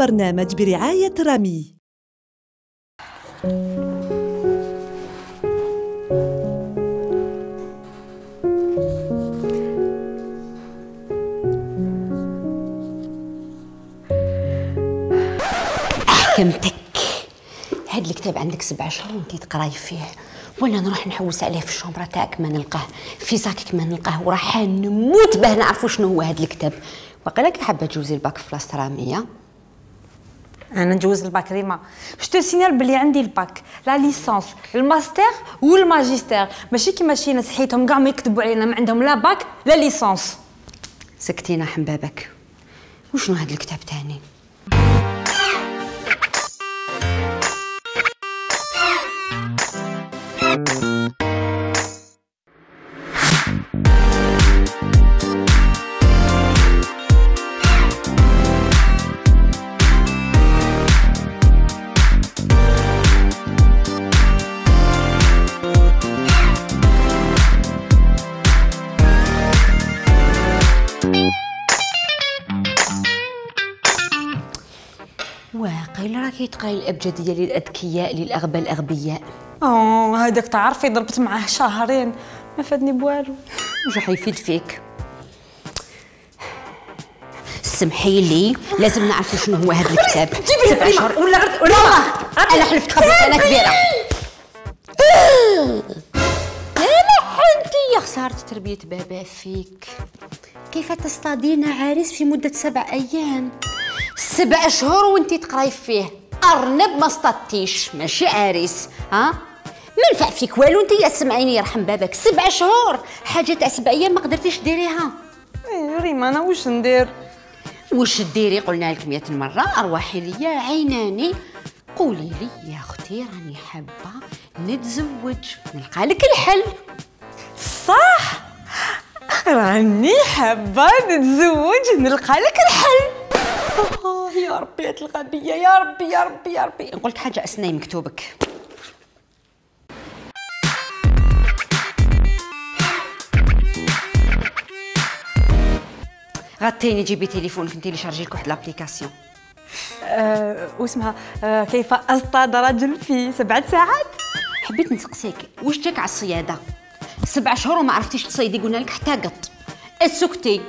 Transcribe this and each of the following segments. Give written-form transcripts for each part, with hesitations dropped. البرنامج برعاية رامي. حكمتك، هاد الكتاب عندك 7 شهور وانتي تقراي فيه، وانا نروح نحوس عليه في الشومبرا تاعك ما نلقاه، في ساكك ما نلقاه، وراح نموت باه نعرفو شنو هو هاد الكتاب. واقيلا كي حابه تجوزي الباك في بلاصه راميه. انا نجوز الباك ريما، شتو سينال بلي عندي الباك، لا ليسونس، الماستر والماجيستير، ماشي كيما شي ناس حيتهم كاع ما يكتبوا علينا ما عندهم لا باك لا ليسونس. سكتينا حنبابك. وشنو هاد الكتاب تاني؟ واقيلا راكي تقراي الابجديه للاذكياء للاغبى الاغبياء. هذاك تعرفي ضربت معاه 2 شهور ما فادني بوالو. واش حيفيد فيك؟ سمحي لي، لازم نعرف شنو هو هذا الكتاب. 7 شهور ولا انا حلفت خبرك انا كبيره. يا حنتي يا خساره تربيه بابا فيك، كيف تصطادين عريس في مده 7 أيام؟ 7 شهور وانتي تقراي فيه، ارنب ما اصطادتيش ماشي عريس. ها ما نفع فيك والو انتي، يا سمعيني يرحم بابك. 7 شهور حاجه تاع 7 أيام ما قدرتيش ديريها. ريما انا واش ندير؟ واش ديري؟ قلنا لك 100 مرة، ارواحي ليا عيناني، قولي لي يا اختي راني حابه نتزوج، نلقى لك الحل. صح، راني حابه نتزوج نلقى لك الحل. يا ربي هاد الغبيه، يا ربي يا ربي يا ربي. نقول لك حاجه، اسناي مكتوبك. غاتيني جيبي تليفونك انت اللي شارجي لك واحد لابليكاسيون واسمها كيف اصطاد رجل في 7 ساعات. حبيت نسقسيك واش جاك على الصياده؟ 7 شهور وما عرفتيش تصيدي، قلنا لك حتى قط. اسكتي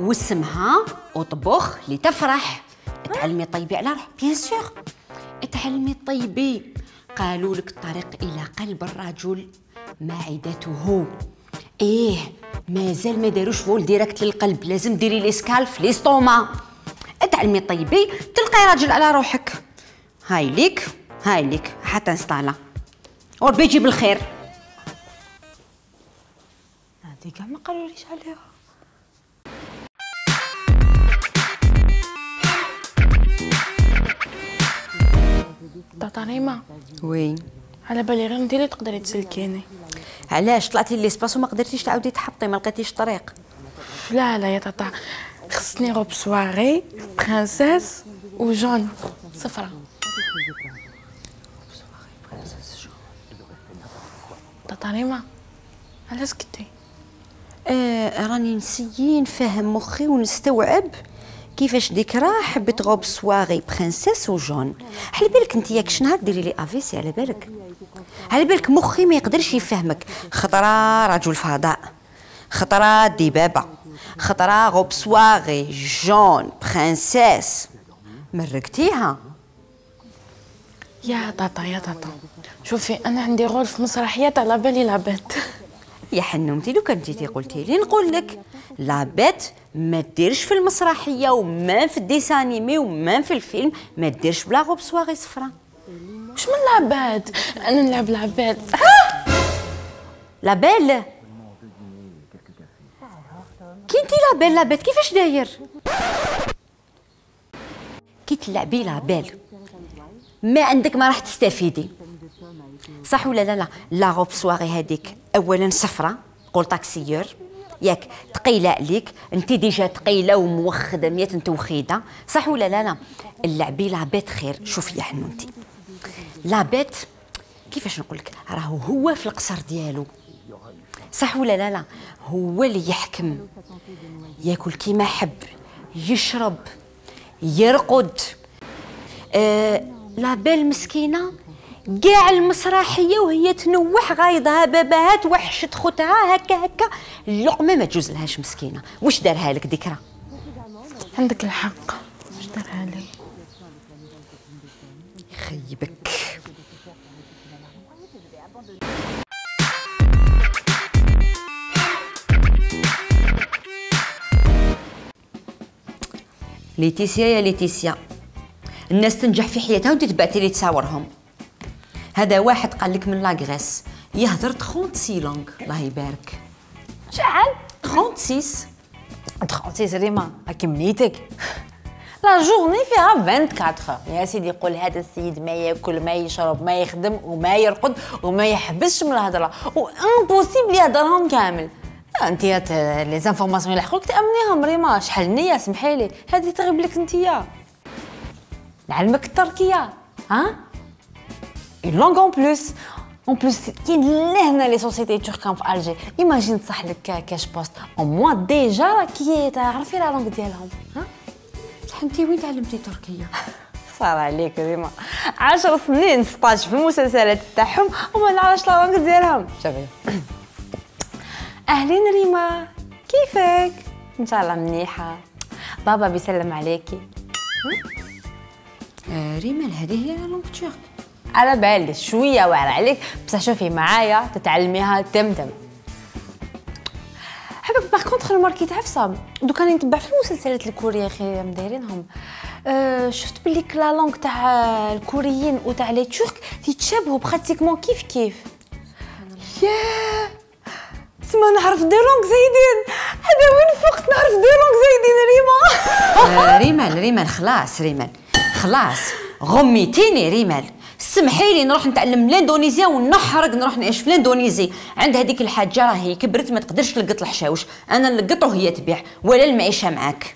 واسمها اطبخ لتفرح. تعلمي طيبي على روحك، بيان سور تعلمي طيبي. قالوا لك الطريق الى قلب الرجل معدته. ايه مازال ما داروش فول ديريكت للقلب، لازم ديري لي سكال في ليستوما. تعلمي طيبي تلقاي راجل على روحك. هاي ليك هاي ليك حتى نسطاله، وربي يجيب الخير. هادي كاع ما قالوليش عليها. طاطا ريما، وي على بالي غير انت اللي تقدري تسلكيني. علاش طلعتي ليسباس وما قدرتيش تعاودي تحبطي؟ ما لقيتيش الطريق؟ لا لا يا طاطا، خصني روب سواري برانسيس وجون صفرا. طاطا ريما علاش سكتي؟ راني نسيي نفهم مخي ونستوعب كيفاش ذكرى حبيت غوب سواغي برانسيس وجون. على بالك انت ياك شنهار ديري لي افيسي، على بالك على بالك مخي ما يقدرش يفهمك. خطره رجل فضاء، خطره دبابه، خطره غوب سواغي جون برانسيس. مرقتيها يا طاطا. يا طاطا شوفي انا عندي رول في مسرحيات على بالي لابات. يا حنومتي لو كان جيتي قلتي لي نقول لك لابات ما ديرش في المسرحيه وما في الديسانيمي وما في الفيلم، ما ديرش بلا غوب سواغي صفرا. واش من لابات؟ انا نلعب لابات. لابال كي انتي لابال لابات كيفاش داير؟ كي تلعبي لابال ما عندك ما راح تستفيدي، صح ولا لا؟ لا لا غوب سواغي هذيك اولا صفرا قول طاكسيور ياك، ثقيله عليك انت ديجا ثقيله وموخده 100 توخيده، صح ولا لا؟ لا لعبي لابات خير. شوفي يا حنونتي لابات كيفاش نقول لك، راهو هو في القصر ديالو، صح ولا لا؟ لا هو اللي يحكم، ياكل كيما حب، يشرب، يرقد، لابال مسكينه كاع المسرحيه وهي تنوح غايضها باباها توحشت خوتها هكا هكا اللقمه ما تجوز لهاش مسكينه. واش دارها لك ذكرى؟ عندك الحق، واش دارها لي؟ يخيبك. ليتيسيا يا ليتيسيا، الناس تنجح في حياتها وانت تبعتي لي تصاورهم. هذا واحد قال لك من لاغريس يهضر 36 لونغ، الله يبارك. شحال؟ 36 36 ريما، راكي منيتك. لا جورني فيها 24 يا سيدي. يقول هذا السيد ما ياكل ما يشرب ما يخدم وما يرقد وما يحبسش من الهضره، وامبوسيبل يهضرهم كامل. انت لي زانفورماسيون اللي حقوك تامنيهم ريما، شحال نيه سمحي لي هذه تغيب لك انتيا. لعلمك التركيه ها une langue en plus كاين لهنا لي سوسيتي توركان في الجير. ايماجين صح لك كاش بوست او موا ديجا راكي تعرفي لا لونغ ديالهم. ها بصح انت وين تعلمتي تركيه؟ صار عليك ريما 10 سنين ستاج في المسلسلات تاعهم وما نعرفش لا لونغ ديالهم. شوفي اهلين ريما، كيفك؟ ان شاء الله منيحه، بابا بيسلم عليكي. ريما هذه هي لونغ تورك على بالي شويه واعره عليك، بصح شوفي معايا تتعلميها تمتم. حبك باغ كونتخ الماركيت عفسه دوك راني نتبع في المسلسلات الكوريه اخي مدايرينهم. شفت بلي لا لونغ تاع الكوريين وتاع لي تورك تيتشابهوا براتيكمون كيف كيف. ياه سما نعرف دي لونغ زايدين، هذا وين فقت نعرف دي لونغ زايدين ريما. ريمال خلاص، ريمال خلاص غميتيني. ريمال سمحي لي نروح نتعلم الاندونيزيا ونحرق نروح نعيش في الاندونيزي عند هذيك الحاجه، راهي كبرت ما تقدرش تلقط الحشاوش، انا نلقط وهي تبيع ولا المعيشه معاك.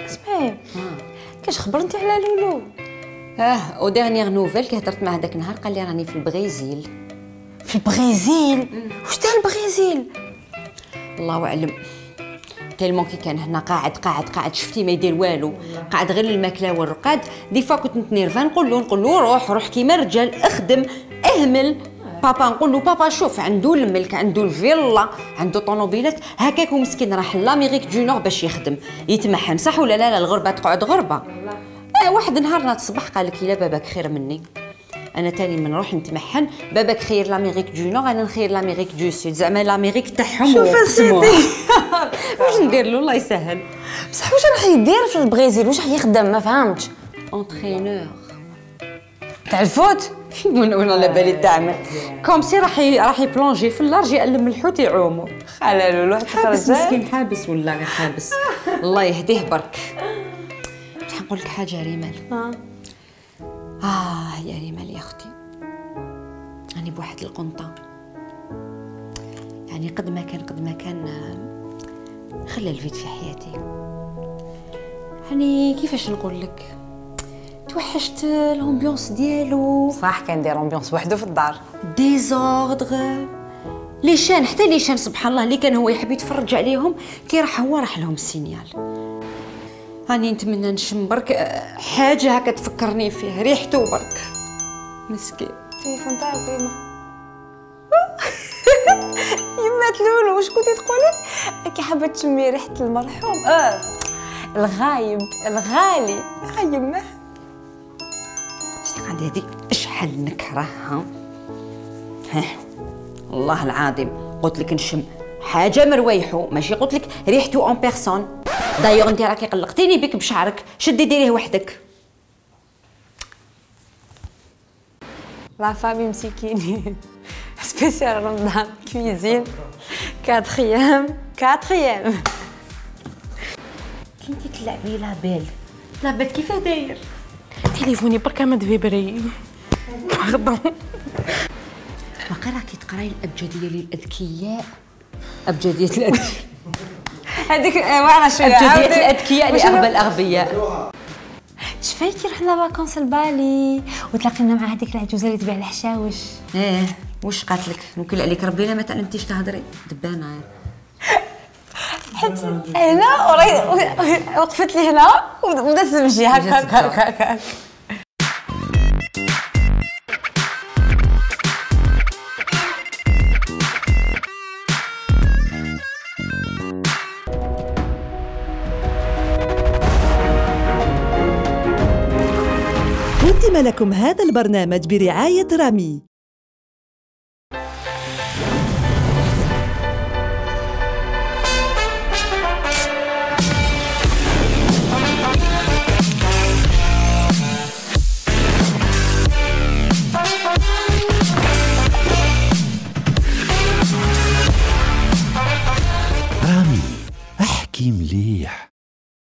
اسمعي كاش خبرتي على لولو؟ او ديرنيير نوفيل كي هضرت مع هذاك النهار قال لي راني في البرازيل. في البرازيل؟ واش دار البرازيل؟ الله اعلم تيلمون كي كان هنا قاعد شفتي ما يدير والو، قاعد غير الماكله والرقاد. دي فوا كنت نتنيرفا نقول له روح كيما الرجال، اخدم اهمل. بابا نقول له بابا شوف عنده الملك عنده الفيلا عنده طونوبيلات هكاك، ومسكين راح لاميريك دو نور باش يخدم يتمحن، صح ولا لا؟ الغربه تقعد غربه. واحد نهار الصباح قال لك يلا باباك خير مني، انا تاني من نروح نتمحن باباك خير لاميريك دو نور انا نخير لاميريك دو سود، زعما لاميريك تاعهم. شوف سيدي واش ندير له؟ الله يسهل. بصح واش راح يدير في البرازيل؟ واش راح يخدم؟ ما فهمتش. اونترينور تاع الفوت من على بالي تعمل كوم سي راح يبلونجي في اللارج يألم الحوت يعوموا. خاله لولو حابس مسكين، حابس والله غير حابس، الله يهديه برك. بصح نقول لك حاجه ريمال. يا ريمال يا اختي، راني بواحد القنطه يعني قد ما كان خلى الفيد في حياتي. يعني كيفاش نقول لك، توحشت الامبيونس ديالو. صح كان داير امبيونس وحده في الدار، ديزوردغ ليشان، حتى ليشان سبحان الله اللي كان هو يحب يتفرج عليهم كي راح هو راح لهم السينيال. راني نتمنى نشم برك حاجه هكا تفكرني فيه، ريحته برك مسكين. التليفون تاعك يما يما تلولو واش كنتي تقولي؟ كي حابه تشمي ريحه المرحوم الغايب الغالي. يما شحال هذيك شحال نكرهها، والله العظيم قلت لك نشم حاجه من روايحو ماشي قلت لك ريحته اون بيرسون. دايوغ انت راكي قلقتيني بك بشعرك، شدي ديريه وحدك. لا فامي مسكيني سبيسيال رمضان كويزين 4 ايام. كي انت تلعبي لابال كيفاه داير؟ تليفوني برك ما دفيبري باردون. باقي راكي تقراي الابجديه للاذكياء، ابجديه الاذكياء هذيك واعره شويه، ابجديات الاذكياء لاغبى الاغبياء. شفاي كي رحنا فاكونس لبالي وتلاقينا مع هذيك العجوزه اللي تبيع الحشاوش. واش قاتلك؟ نوكل عليك ربي لا ما تعلمتيش تهضري دبانه. حيت هنا وقفت لي هنا وبدات تمشي هكا. قدم لكم هذا البرنامج برعاية رامي. رامي أحكي ملي